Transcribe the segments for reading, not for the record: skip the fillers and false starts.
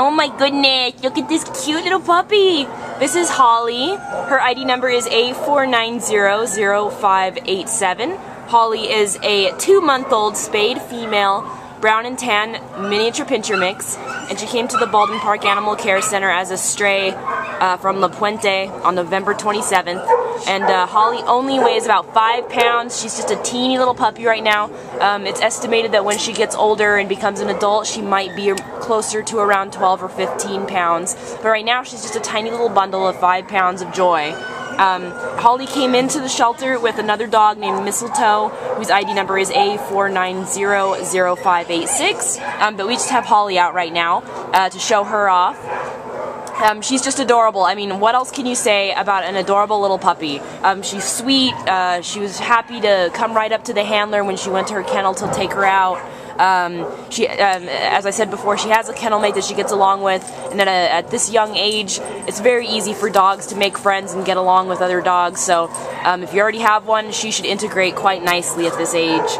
Oh my goodness, look at this cute little puppy. This is Holly. Her ID number is A4900587. Holly is a 2-month-old spayed female, brown and tan miniature pinscher mix, and she came to the Baldwin Park Animal Care Center as a stray from La Puente on November 27th. And Holly only weighs about 5 pounds. She's just a teeny little puppy right now. It's estimated that when she gets older and becomes an adult, she might be closer to around 12 or 15 pounds. But right now, she's just a tiny little bundle of 5 pounds of joy. Holly came into the shelter with another dog named Mistletoe, whose ID number is A4900586, but we just have Holly out right now to show her off. She's just adorable. I mean, what else can you say about an adorable little puppy? She's sweet. She was happy to come right up to the handler when she went to her kennel to take her out. As I said before, she has a kennel mate that she gets along with, and then at this young age, it's very easy for dogs to make friends and get along with other dogs, so if you already have one, she should integrate quite nicely at this age.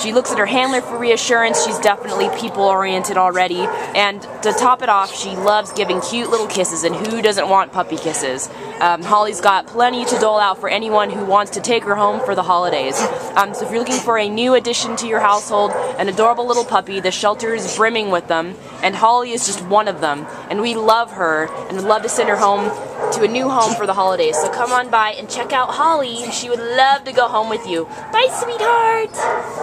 She looks at her handler for reassurance. She's definitely people-oriented already, and to top it off, she loves giving cute little kisses, and who doesn't want puppy kisses? Holly's got plenty to dole out for anyone who wants to take her home for the holidays. So if you're looking for a new addition to your household, an adorable little puppy, the shelter is brimming with them, and Holly is just one of them, and we love her, and would love to send her home to a new home for the holidays. So come on by and check out Holly. She would love to go home with you. Bye, sweetheart!